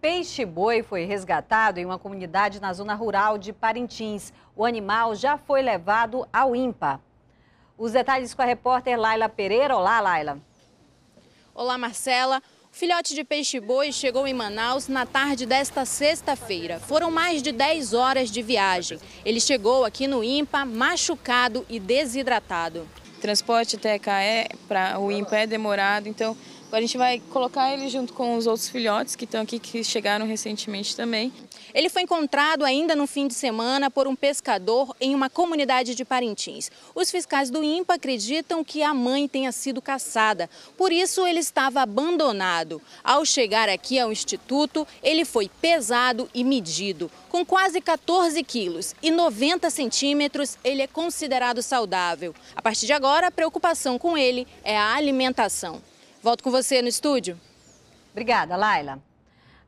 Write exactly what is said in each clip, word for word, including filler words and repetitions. peixe-boi foi resgatado em uma comunidade na zona rural de Parintins. O animal já foi levado ao INPA. Os detalhes com a repórter Laila Pereira. Olá, Laila. Olá, Marcela. O filhote de peixe-boi chegou em Manaus na tarde desta sexta-feira. Foram mais de dez horas de viagem. Ele chegou aqui no INPA machucado e desidratado. Transporte até cá é para o INPA é demorado, então a gente vai colocar ele junto com os outros filhotes que estão aqui, que chegaram recentemente também. Ele foi encontrado ainda no fim de semana por um pescador em uma comunidade de Parintins. Os fiscais do INPA acreditam que a mãe tenha sido caçada, por isso ele estava abandonado. Ao chegar aqui ao instituto, ele foi pesado e medido. Com quase quatorze quilos e noventa centímetros, ele é considerado saudável. A partir de agora, a preocupação com ele é a alimentação. Volto com você no estúdio. Obrigada, Laila.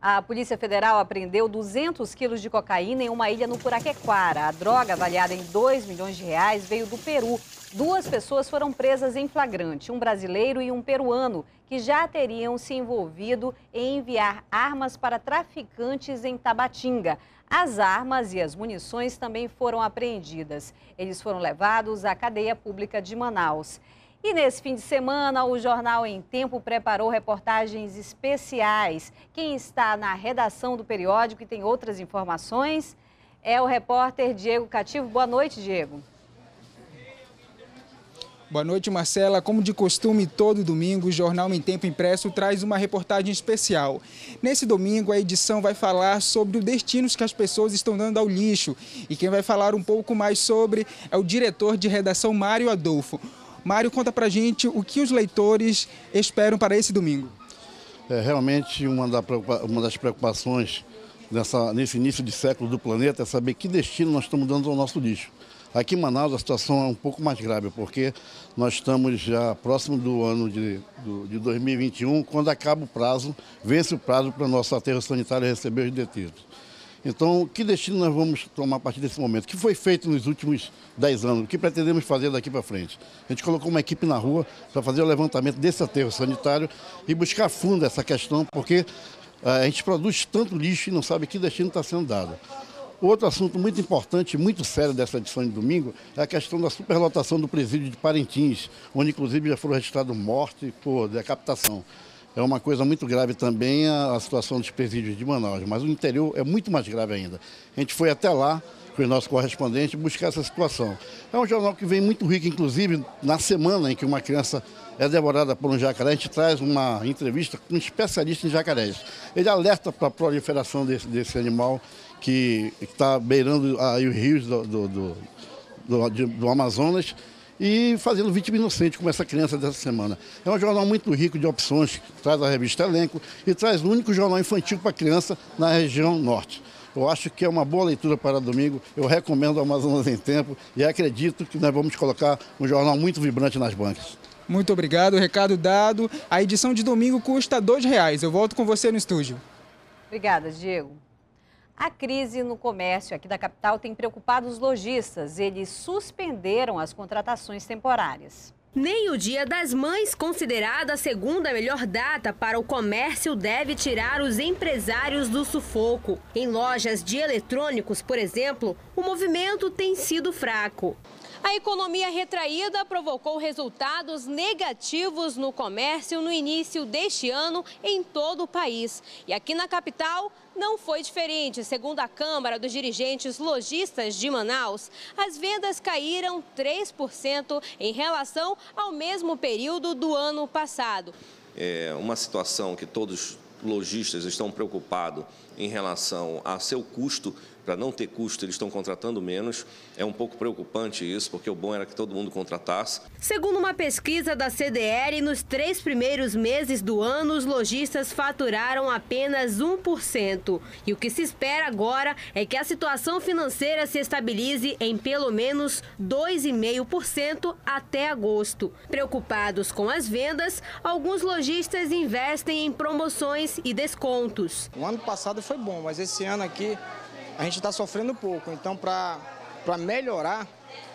A Polícia Federal apreendeu duzentos quilos de cocaína em uma ilha no Puraquequara. A droga, avaliada em dois milhões de reais, veio do Peru. Duas pessoas foram presas em flagrante, um brasileiro e um peruano, que já teriam se envolvido em enviar armas para traficantes em Tabatinga. As armas e as munições também foram apreendidas. Eles foram levados à cadeia pública de Manaus. E nesse fim de semana, o Jornal em Tempo preparou reportagens especiais. Quem está na redação do periódico e tem outras informações é o repórter Diego Cativo. Boa noite, Diego. Boa noite, Marcela. Como de costume, todo domingo, o Jornal em Tempo Impresso traz uma reportagem especial. Nesse domingo, a edição vai falar sobre os destinos que as pessoas estão dando ao lixo. E quem vai falar um pouco mais sobre é o diretor de redação, Mário Adolfo. Mário, conta pra gente o que os leitores esperam para esse domingo. É realmente uma, da, uma das preocupações nessa, nesse início de século do planeta é saber que destino nós estamos dando ao nosso lixo. Aqui em Manaus a situação é um pouco mais grave, porque nós estamos já próximo do ano de, do, de dois mil e vinte e um, quando acaba o prazo, vence o prazo para o nosso aterro sanitário receber os detidos. Então, que destino nós vamos tomar a partir desse momento? O que foi feito nos últimos dez anos? O que pretendemos fazer daqui para frente? A gente colocou uma equipe na rua para fazer o levantamento desse aterro sanitário e buscar fundo essa questão, porque a gente produz tanto lixo e não sabe que destino está sendo dado. Outro assunto muito importante, muito sério dessa edição de domingo, é a questão da superlotação do presídio de Parintins, onde inclusive já foram registradas mortes por decapitação. É uma coisa muito grave também a situação dos presídios de Manaus, mas o interior é muito mais grave ainda. A gente foi até lá, com o nosso correspondente, buscar essa situação. É um jornal que vem muito rico, inclusive na semana em que uma criança é devorada por um jacaré, a gente traz uma entrevista com um especialista em jacarés. Ele alerta para a proliferação desse, desse animal que está beirando aí os rios do, do, do, do, do Amazonas, e fazendo vítima inocente, como essa criança dessa semana. É um jornal muito rico de opções, traz a revista Elenco e traz o único jornal infantil para criança na região norte. Eu acho que é uma boa leitura para domingo, eu recomendo o Amazonas em Tempo e acredito que nós vamos colocar um jornal muito vibrante nas bancas. Muito obrigado, recado dado. A edição de domingo custa dois reais. Eu volto com você no estúdio. Obrigada, Diego. A crise no comércio aqui da capital tem preocupado os lojistas. Eles suspenderam as contratações temporárias. Nem o Dia das Mães, considerada a segunda melhor data para o comércio, deve tirar os empresários do sufoco. Em lojas de eletrônicos, por exemplo, o movimento tem sido fraco. A economia retraída provocou resultados negativos no comércio no início deste ano em todo o país. E aqui na capital não foi diferente. Segundo a Câmara dos Dirigentes Lojistas de Manaus, as vendas caíram três por cento em relação ao mesmo período do ano passado. É uma situação que todos lojistas estão preocupados em relação a seu custo. Para não ter custo, eles estão contratando menos. É um pouco preocupante isso, porque o bom era que todo mundo contratasse. Segundo uma pesquisa da C D L, nos três primeiros meses do ano, os lojistas faturaram apenas um por cento. E o que se espera agora é que a situação financeira se estabilize em pelo menos dois vírgula cinco por cento até agosto. Preocupados com as vendas, alguns lojistas investem em promoções e descontos. O ano passado foi bom, mas esse ano aqui a gente está sofrendo pouco, então para melhorar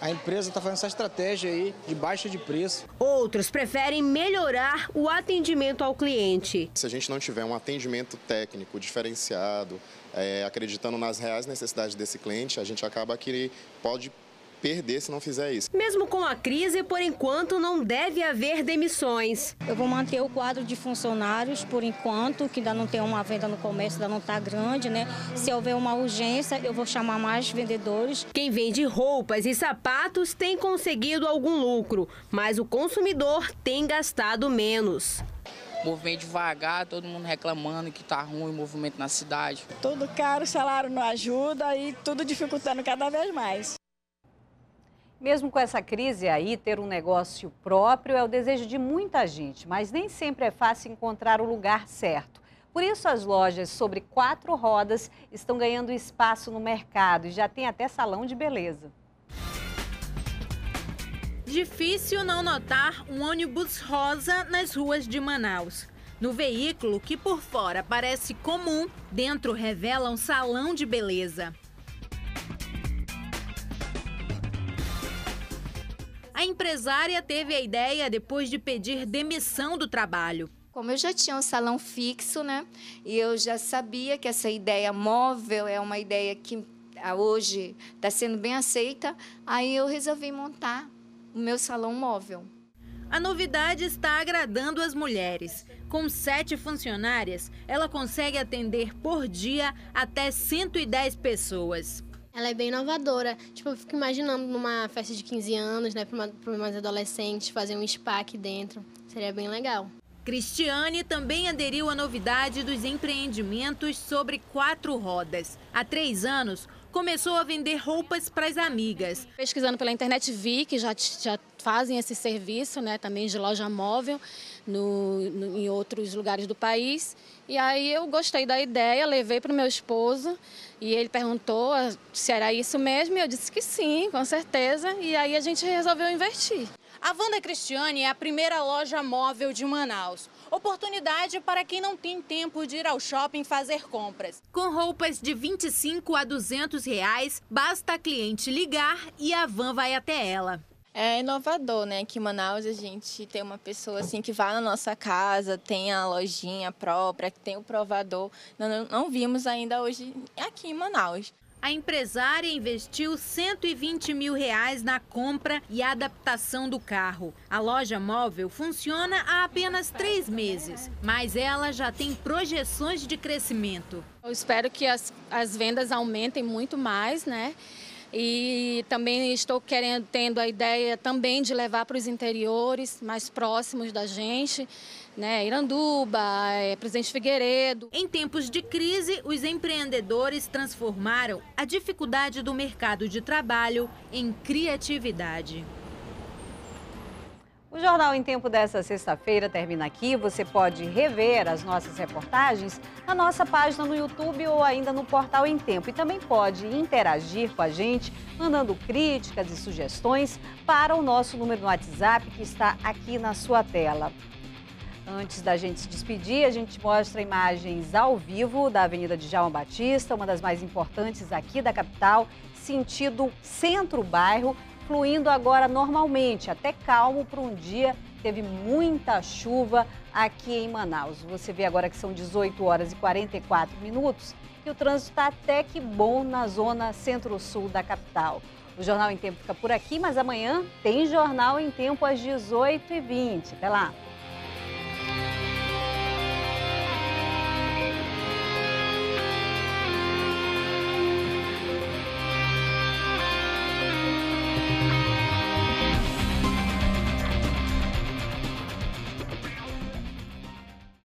A empresa está fazendo essa estratégia aí de baixa de preço. Outros preferem melhorar o atendimento ao cliente. Se a gente não tiver um atendimento técnico diferenciado, é, acreditando nas reais necessidades desse cliente, a gente acaba que pode perder se não fizer isso. Mesmo com a crise, por enquanto, não deve haver demissões. Eu vou manter o quadro de funcionários, por enquanto, que ainda não tem uma venda no comércio, ainda não está grande, né? Se houver uma urgência, eu vou chamar mais vendedores. Quem vende roupas e sapatos tem conseguido algum lucro, mas o consumidor tem gastado menos. Movimento devagar, todo mundo reclamando que tá ruim o movimento na cidade. Tudo caro, o salário não ajuda e tudo dificultando cada vez mais. Mesmo com essa crise aí, ter um negócio próprio é o desejo de muita gente, mas nem sempre é fácil encontrar o lugar certo. Por isso, as lojas sobre quatro rodas estão ganhando espaço no mercado e já tem até salão de beleza. Difícil não notar um ônibus rosa nas ruas de Manaus. No veículo, que por fora parece comum, dentro revela um salão de beleza. A empresária teve a ideia depois de pedir demissão do trabalho. Como eu já tinha um salão fixo, né? E eu já sabia que essa ideia móvel é uma ideia que hoje está sendo bem aceita, aí eu resolvi montar o meu salão móvel. A novidade está agradando as mulheres. Com sete funcionárias, ela consegue atender por dia até cento e dez pessoas. Ela é bem inovadora, tipo, eu fico imaginando numa festa de quinze anos, né, para umas adolescentes, fazer um spa aqui dentro, seria bem legal. Cristiane também aderiu à novidade dos empreendimentos sobre quatro rodas. Há três anos, começou a vender roupas para as amigas. Pesquisando pela internet, vi que já, já fazem esse serviço, né, também de loja móvel no, no, em outros lugares do país. E aí eu gostei da ideia, levei para o meu esposo e ele perguntou se era isso mesmo e eu disse que sim, com certeza, e aí a gente resolveu investir. A Vanda Cristiane é a primeira loja móvel de Manaus. Oportunidade para quem não tem tempo de ir ao shopping fazer compras. Com roupas de vinte e cinco a duzentos reais, basta a cliente ligar e a van vai até ela. É inovador, né? Aqui em Manaus a gente tem uma pessoa assim que vai na nossa casa, tem a lojinha própria, tem o provador. Não, não vimos ainda hoje aqui em Manaus. A empresária investiu cento e vinte mil reais na compra e adaptação do carro. A loja móvel funciona há apenas três meses, mas ela já tem projeções de crescimento. Eu espero que as, as vendas aumentem muito mais, né? E também estou querendo, tendo a ideia também de levar para os interiores mais próximos da gente, né? Iranduba, é, Presidente Figueiredo. Em tempos de crise, os empreendedores transformaram a dificuldade do mercado de trabalho em criatividade. O Jornal em Tempo dessa sexta-feira termina aqui. Você pode rever as nossas reportagens na nossa página no YouTube ou ainda no portal Em Tempo. E também pode interagir com a gente, mandando críticas e sugestões para o nosso número no WhatsApp, que está aqui na sua tela. Antes da gente se despedir, a gente mostra imagens ao vivo da Avenida de João Batista, uma das mais importantes aqui da capital, sentido centro-bairro, fluindo agora normalmente, até calmo para um dia, teve muita chuva aqui em Manaus. Você vê agora que são dezoito horas e quarenta e quatro minutos e o trânsito está até que bom na zona centro-sul da capital. O Jornal em Tempo fica por aqui, mas amanhã tem Jornal em Tempo às dezoito e vinte. Até lá!